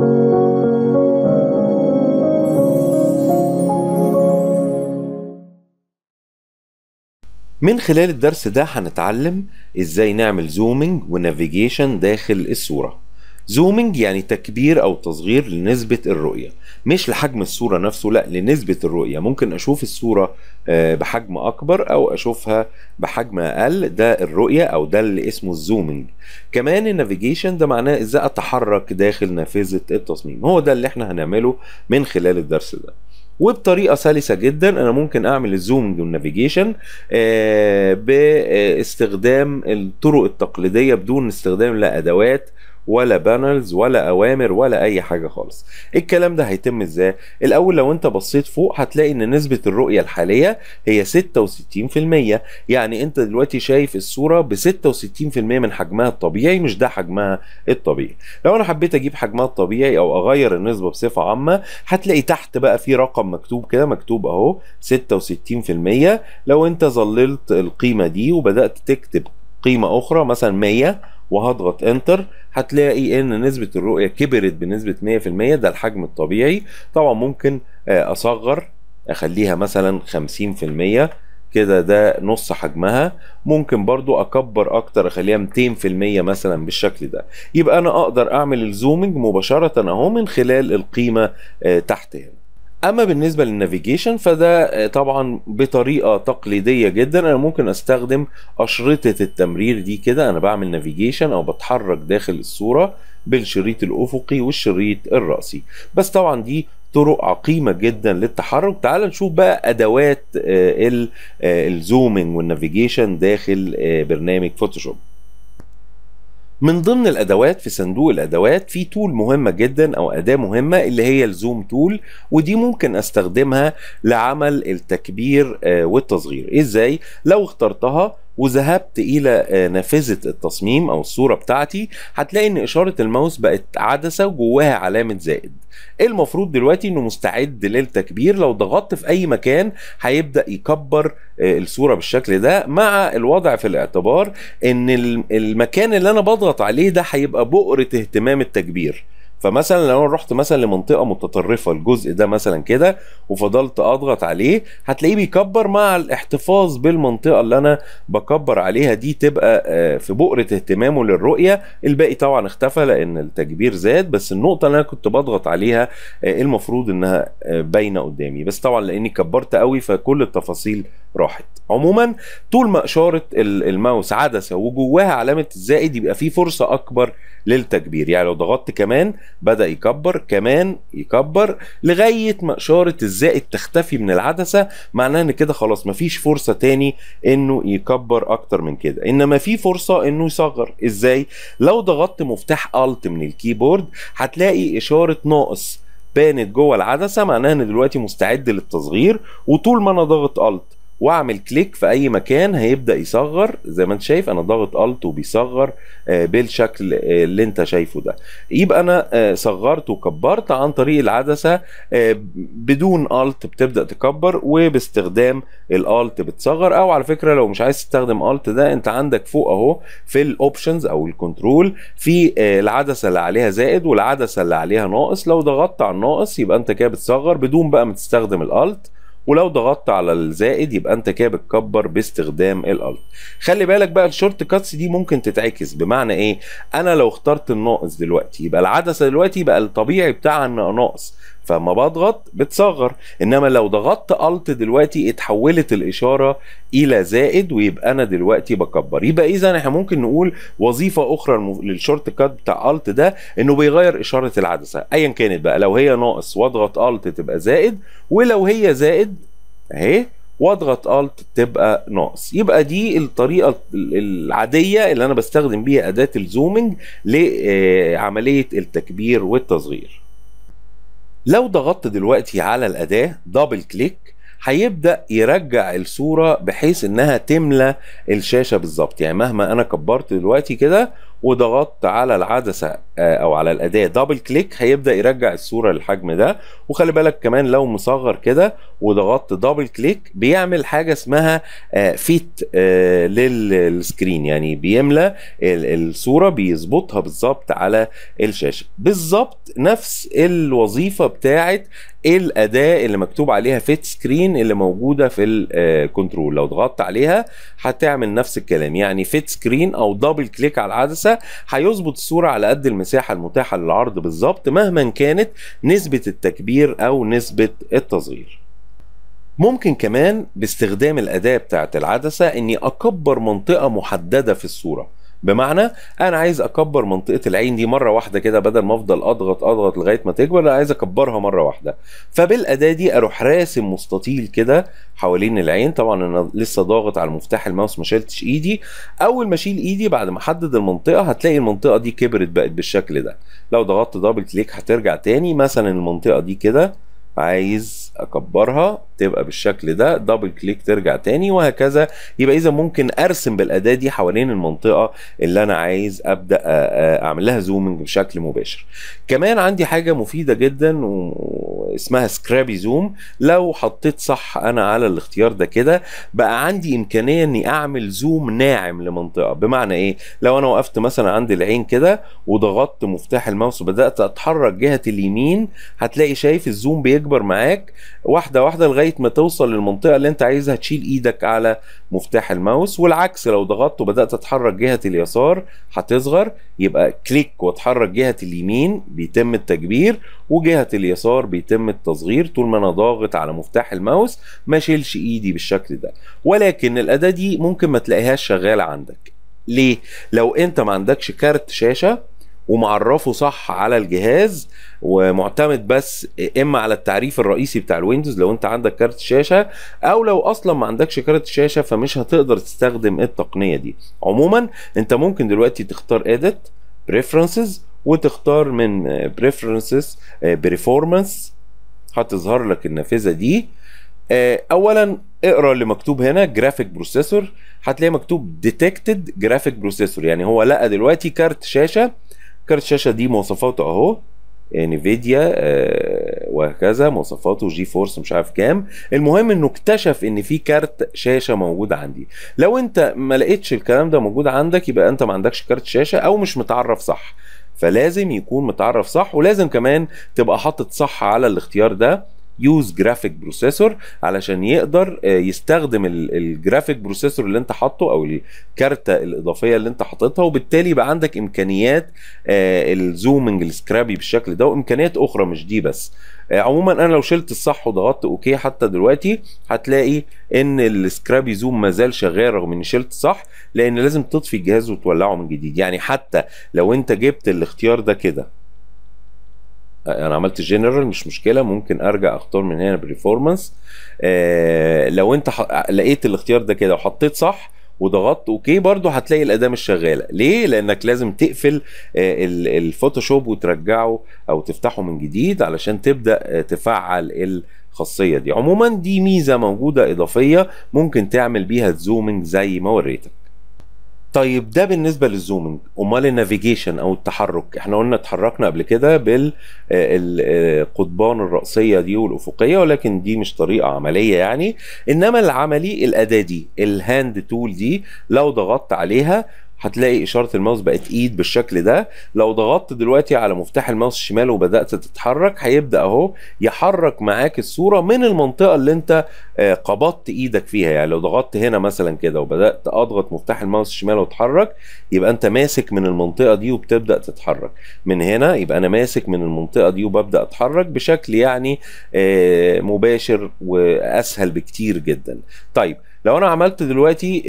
من خلال الدرس ده هنتعلم ازاي نعمل زومينج ونافيجيشن داخل الصورة. زومينج يعني تكبير او تصغير لنسبة الرؤية، مش لحجم الصورة نفسه، لا لنسبة الرؤية. ممكن اشوف الصورة بحجم اكبر او اشوفها بحجم اقل، ده الرؤية او ده اللي اسمه الزومينج. كمان النافيجيشن ده معناه ازاي اتحرك داخل نافذة التصميم، هو ده اللي احنا هنعمله من خلال الدرس ده. وبطريقه سلسه جدا انا ممكن اعمل الزومينج والنافيجيشن باستخدام الطرق التقليديه، بدون استخدام لا ادوات ولا بانلز ولا اوامر ولا اي حاجه خالص. الكلام ده هيتم ازاي؟ الاول لو انت بصيت فوق هتلاقي ان نسبه الرؤيه الحاليه هي 66%، يعني انت دلوقتي شايف الصوره ب 66% من حجمها الطبيعي، مش ده حجمها الطبيعي. لو انا حبيت اجيب حجمها الطبيعي او اغير النسبه بصفه عامه هتلاقي تحت بقى في رقم مكتوب كده، مكتوب اهو 66%. لو انت ظللت القيمه دي وبدات تكتب قيمه اخرى مثلا 100 وهضغط انتر هتلاقي ان نسبة الرؤية كبرت بنسبة 100%، ده الحجم الطبيعي. طبعا ممكن اصغر اخليها مثلا 50% كده، ده نص حجمها. ممكن برضو اكبر اكتر اخليها 200% مثلا بالشكل ده. يبقى انا اقدر اعمل الزومينج مباشرة اهو من خلال القيمة تحت هنا. اما بالنسبه للنافيجيشن فده طبعا بطريقه تقليديه جدا، انا ممكن استخدم اشرطه التمرير دي كده. انا بعمل نافيجيشن او بتحرك داخل الصوره بالشريط الافقي والشريط الراسي، بس طبعا دي طرق عقيمه جدا للتحرك. تعال نشوف بقى ادوات الزومينج والنافيجيشن داخل برنامج فوتوشوب. من ضمن الادوات في صندوق الادوات في تول مهمه جدا او اداه مهمه اللي هي الزوم تول، ودي ممكن استخدمها لعمل التكبير والتصغير. ازاي؟ لو اخترتها وذهبت الى نافذة التصميم او الصورة بتاعتي هتلاقي ان اشارة الماوس بقت عدسة وجواها علامة زائد. المفروض دلوقتي انه مستعد للتكبير، لو ضغطت في اي مكان هيبدأ يكبر الصورة بالشكل ده، مع الوضع في الاعتبار ان المكان اللي انا بضغط عليه ده هيبقى بؤرة اهتمام التكبير. فمثلا لو انا رحت مثلا لمنطقه متطرفه، الجزء ده مثلا كده، وفضلت اضغط عليه هتلاقيه بيكبر مع الاحتفاظ بالمنطقه اللي انا بكبر عليها دي، تبقى في بؤره اهتمامه للرؤيه. الباقي طبعا اختفى لان التكبير زاد، بس النقطه اللي انا كنت بضغط عليها المفروض انها باينه قدامي، بس طبعا لاني كبرت قوي فكل التفاصيل راحت. عموما طول ما اشاره الماوس عدسه وجواها علامه الزائد يبقى في فرصه اكبر للتكبير، يعني لو ضغطت كمان بدأ يكبر، كمان يكبر، لغاية ما إشارة الزائد تختفي من العدسة، معناه إن كده خلاص مفيش فرصة تاني إنه يكبر أكتر من كده. إنما في فرصة إنه يصغر. إزاي؟ لو ضغطت مفتاح ألت من الكيبورد هتلاقي إشارة ناقص بانت جوه العدسة، معناه إن دلوقتي مستعد للتصغير. وطول ما أنا ضغط ألت واعمل كليك في اي مكان هيبدا يصغر، زي ما انت شايف انا ضاغط الت وبيصغر بالشكل اللي انت شايفه ده. يبقى انا صغرت وكبرت عن طريق العدسه، بدون الت بتبدا تكبر وباستخدام الالت بتصغر. او على فكره لو مش عايز تستخدم الت ده انت عندك فوق اهو في الاوبشنز او الكنترول في العدسه اللي عليها زائد والعدسه اللي عليها ناقص، لو ضغطت على الناقص يبقى انت كده بتصغر بدون بقى ما تستخدم الالت، ولو ضغطت على الزائد يبقى انت كده بتكبر باستخدام الالت. خلي بالك بقى الشورت كاتس دي ممكن تتعكس، بمعنى ايه؟ انا لو اخترت الناقص دلوقتي يبقى العدسه دلوقتي بقى الطبيعي بتاعها انها ناقص، فما بضغط بتصغر. انما لو ضغطت الت دلوقتي اتحولت الاشاره الى زائد ويبقى انا دلوقتي بكبر. يبقى اذا احنا ممكن نقول وظيفه اخرى للشورت كات بتاع الت ده انه بيغير اشاره العدسه ايا كانت بقى، لو هي ناقص واضغط الت تبقى زائد، ولو هي زائد اهي واضغط الت تبقى ناقص. يبقى دي الطريقه العاديه اللي انا بستخدم بيها اداه الزومينج لعمليه التكبير والتصغير. لو ضغطت دلوقتي على الأداة دبل كليك هيبدأ يرجع الصورة بحيث انها تملى الشاشة بالظبط، يعني مهما انا كبرت دلوقتي كده وضغطت على العدسه او على الاداه دبل كليك هيبدا يرجع الصوره للحجم ده. وخلي بالك كمان لو مصغر كده وضغطت دبل كليك بيعمل حاجه اسمها فيت للسكرين، يعني بيملى الصوره بيظبطها بالظبط على الشاشه، بالظبط نفس الوظيفه بتاعه الاداه اللي مكتوب عليها فيت سكرين اللي موجوده في الكنترول. لو ضغطت عليها هتعمل نفس الكلام، يعني فيت سكرين او دبل كليك على العدسه هيظبط الصوره على قد المساحه المتاحه للعرض بالظبط مهما كانت نسبه التكبير او نسبه التصغير. ممكن كمان باستخدام الاداه بتاعه العدسه اني اكبر منطقه محدده في الصوره، بمعنى انا عايز اكبر منطقه العين دي مره واحده كده بدل ما افضل اضغط لغايه ما تكبر، لا عايز اكبرها مره واحده. فبالاداه دي اروح راسم مستطيل كده حوالين العين، طبعا انا لسه ضاغط على مفتاح الماوس ما شلتش ايدي. اول ما اشيل ايدي بعد ما احدد المنطقه هتلاقي المنطقه دي كبرت بقت بالشكل ده. لو ضغطت دبل كليك هترجع تاني، مثلا المنطقه دي كده عايز اكبرها تبقى بالشكل ده، دبل كليك ترجع تاني وهكذا. يبقى اذا ممكن ارسم بالاداه دي حوالين المنطقه اللي انا عايز ابدا اعمل لها زومنج بشكل مباشر. كمان عندي حاجه مفيده جدا واسمها سكرابي زوم. لو حطيت صح انا على الاختيار ده كده بقى عندي امكانيه اني اعمل زوم ناعم لمنطقه. بمعنى ايه؟ لو انا وقفت مثلا عند العين كده وضغطت مفتاح الماوس وبدات اتحرك جهه اليمين هتلاقي شايف الزوم بيكبر معاك واحده واحده لغايه ما توصل للمنطقه اللي انت عايزها، تشيل ايدك على مفتاح الماوس. والعكس لو ضغطت وبدات اتحرك جهه اليسار هتصغر، يبقى كليك واتحرك جهه اليمين بيتم التكبير وجهه اليسار بيتم التصغير طول ما انا ضاغط على مفتاح الماوس ما اشيلش ايدي بالشكل ده. ولكن الاداه دي ممكن ما تلاقيهاش شغاله عندك. ليه؟ لو انت ما عندكش كارت شاشه ومعرفه صح على الجهاز ومعتمد بس اما على التعريف الرئيسي بتاع الويندوز لو انت عندك كارت شاشه، او لو اصلا ما عندكش كارت شاشه فمش هتقدر تستخدم التقنيه دي. عموما انت ممكن دلوقتي تختار اديت بريفرنسز وتختار من بريفرنسز برفورمانس، هتظهر لك النافذه دي. اولا اقرا اللي مكتوب هنا جرافيك بروسيسور، هتلاقي مكتوب ديتكتد جرافيك بروسيسور، يعني هو لقى دلوقتي كارت شاشه. كارت الشاشه دي مواصفاته اهو انفيديا وهكذا، مواصفاته جي فورس مش عارف كام. المهم انه اكتشف ان في كارت شاشه موجود عندي. لو انت ما لقيتش الكلام ده موجود عندك يبقى انت ما عندكش كارت شاشه او مش متعرف صح، فلازم يكون متعرف صح. ولازم كمان تبقى حاطط صح على الاختيار ده يوز جرافيك بروسيسور علشان يقدر يستخدم الجرافيك بروسيسور اللي انت حاطه او الكارته الاضافيه اللي انت حاططها، وبالتالي يبقى عندك امكانيات الزومنج السكرابي بالشكل ده وامكانيات اخرى مش دي بس. عموما انا لو شلت الصح وضغطت اوكي حتى دلوقتي هتلاقي ان السكرابي زوم ما زال شغال رغم اني شلت صح، لان لازم تطفي الجهاز وتولعه من جديد. يعني حتى لو انت جبت الاختيار ده كده انا عملت جنرال مش مشكله، ممكن ارجع اختار من هنا بريفورمانس. لو انت لقيت الاختيار ده كده وحطيت صح وضغطت اوكي برضو هتلاقي الاداه مش شغاله. ليه؟ لانك لازم تقفل الفوتوشوب وترجعه او تفتحه من جديد علشان تبدا تفعل الخاصيه دي. عموما دي ميزه موجوده اضافيه ممكن تعمل بيها الزومنج زي ما وريتك. طيب ده بالنسبه للزومنج، امال النافيجيشن او التحرك؟ احنا قلنا اتحركنا قبل كده بالقضبان الرأسيه دي والافقيه، ولكن دي مش طريقه عمليه يعني. انما العملي الاداه دي الهاند تول دي لو ضغطت عليها هتلاقي اشاره الماوس بقت ايد بالشكل ده. لو ضغطت دلوقتي على مفتاح الماوس الشمال وبدات تتحرك هيبدا اهو يحرك معاك الصوره من المنطقه اللي انت قبضت ايدك فيها. يعني لو ضغطت هنا مثلا كده وبدات اضغط مفتاح الماوس الشمال واتحرك يبقى انت ماسك من المنطقه دي وبتبدا تتحرك من هنا. يبقى انا ماسك من المنطقه دي وببدا اتحرك بشكل يعني مباشر واسهل بكتير جدا. طيب لو انا عملت دلوقتي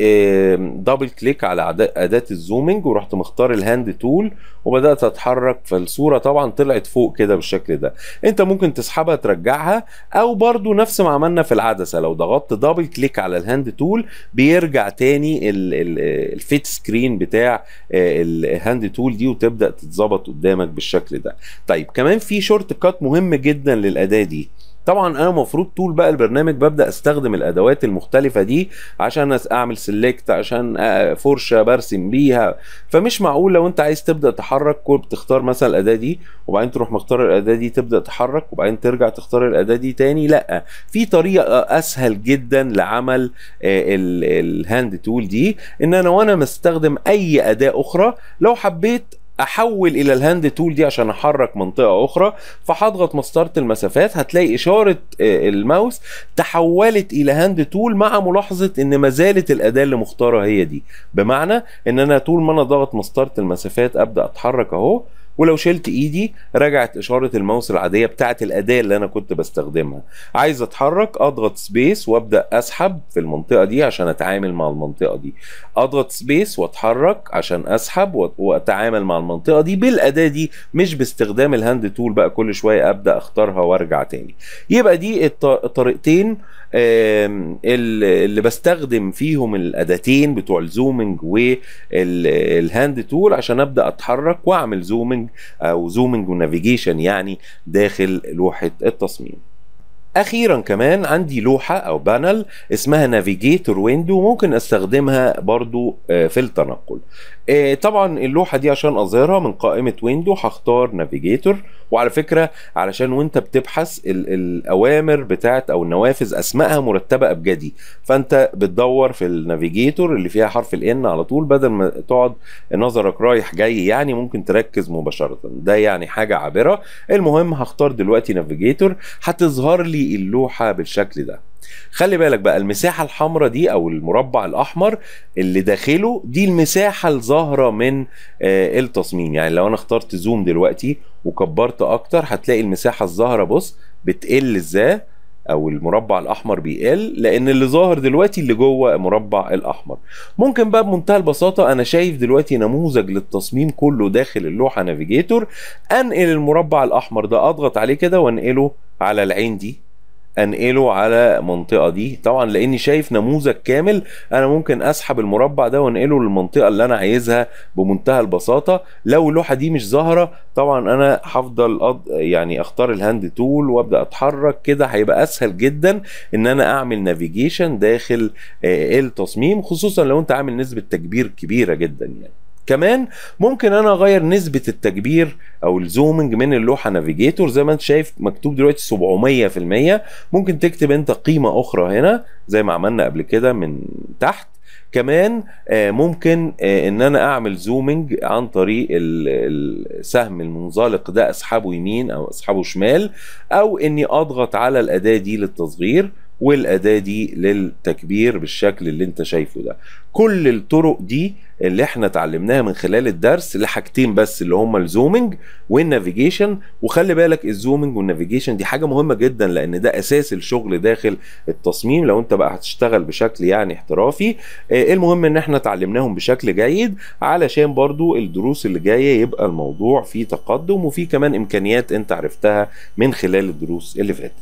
دبل كليك على اداه الزومنج ورحت مختار الهاند تول وبدات اتحرك فالصوره طبعا طلعت فوق كده بالشكل ده. انت ممكن تسحبها ترجعها، او برضو نفس ما عملنا في العدسه لو ضغطت دبل كليك على الهاند تول بيرجع تاني الفيت سكرين بتاع الهاند تول دي وتبدا تتظبط قدامك بالشكل ده. طيب كمان في شورت كات مهم جدا للاداه دي، طبعا انا المفروض طول بقى البرنامج ببدا استخدم الادوات المختلفه دي عشان اعمل سيلكت، عشان فرشه برسم بيها. فمش معقول لو انت عايز تبدا تحرك وبتختار مثلا الاداه دي وبعدين تروح مختار الاداه دي تبدا تحرك وبعدين ترجع تختار الاداه دي تاني. لا، في طريقه اسهل جدا لعمل الهاند تول دي، ان انا وانا مستخدم اي اداه اخرى لو حبيت احول الى الهاند تول دي عشان احرك منطقه اخرى، فهضغط مسطره المسافات هتلاقي اشاره الماوس تحولت الى هاند تول، مع ملاحظه ان ما زالت الاداه اللي مختاره هي دي. بمعنى ان انا طول ما انا ضغط مسطره المسافات ابدا اتحرك اهو، ولو شلت ايدي رجعت اشاره الماوس العاديه بتاعت الاداه اللي انا كنت بستخدمها. عايز اتحرك اضغط سبيس وابدا اسحب في المنطقه دي عشان اتعامل مع المنطقه دي، اضغط سبيس واتحرك عشان اسحب واتعامل مع المنطقه دي بالاداه دي، مش باستخدام الهاند تول بقى كل شويه ابدا اختارها وارجع تاني. يبقى دي الطريقتين اللي بستخدم فيهم الاداتين بتوع الزومنج والهاند تول عشان ابدا اتحرك واعمل زومنج او زومنج ونافيجيشن يعني داخل لوحه التصميم. اخيرا كمان عندي لوحه او بانل اسمها نافيجيتور ويندو، ممكن استخدمها برضو في التنقل. طبعا اللوحه دي عشان اظهرها من قائمه ويندو هختار نافيجيتور. وعلى فكره علشان وانت بتبحث الاوامر بتاعت او النوافذ اسمائها مرتبه ابجدي، فانت بتدور في النافيجيتور اللي فيها حرف الN على طول، بدل ما تقعد نظرك رايح جاي يعني ممكن تركز مباشره، ده يعني حاجه عابره. المهم هختار دلوقتي نافيجيتور، هتظهر لي اللوحه بالشكل ده. خلي بالك بقى المساحة الحمراء دي او المربع الاحمر اللي داخله دي المساحة الظاهرة من التصميم. يعني لو انا اخترت زوم دلوقتي وكبرت اكتر هتلاقي المساحة الظاهرة بص بتقل ازاي، او المربع الاحمر بيقل لان اللي ظاهر دلوقتي اللي جوه المربع الاحمر. ممكن بقى بمنتهى البساطه، انا شايف دلوقتي نموذج للتصميم كله داخل اللوحه نافيجيتور، انقل المربع الاحمر ده اضغط عليه كده وانقله على العين دي، انقله على المنطقه دي. طبعا لاني شايف نموذج كامل انا ممكن اسحب المربع ده وانقله للمنطقه اللي انا عايزها بمنتهى البساطه. لو اللوحه دي مش ظاهره طبعا انا هفضل يعني اختار الهاند تول وابدا اتحرك كده، هيبقى اسهل جدا ان انا اعمل نافيجيشن داخل التصميم، خصوصا لو انت عامل نسبه تكبير كبيره جدا. يعني كمان ممكن انا اغير نسبة التكبير او الزومنج من اللوحة نافيجيتور، زي ما انت شايف مكتوب دلوقتي 700%، ممكن تكتب انت قيمة اخرى هنا زي ما عملنا قبل كده من تحت. كمان ممكن ان انا اعمل زومنج عن طريق السهم المنزلق ده، اسحبه يمين او اسحبه شمال، او اني اضغط على الاداة دي للتصغير والاداة دي للتكبير بالشكل اللي انت شايفه ده. كل الطرق دي اللي احنا اتعلمناها من خلال الدرس لحاجتين بس اللي هما الزومنج والنافيجيشن. وخلي بالك الزومنج والنافيجيشن دي حاجة مهمة جدا لان ده اساس الشغل داخل التصميم لو انت بقى هتشتغل بشكل يعني احترافي. المهم ان احنا اتعلمناهم بشكل جيد علشان برضو الدروس اللي جاية يبقى الموضوع فيه تقدم وفيه كمان امكانيات انت عرفتها من خلال الدروس اللي فاتت.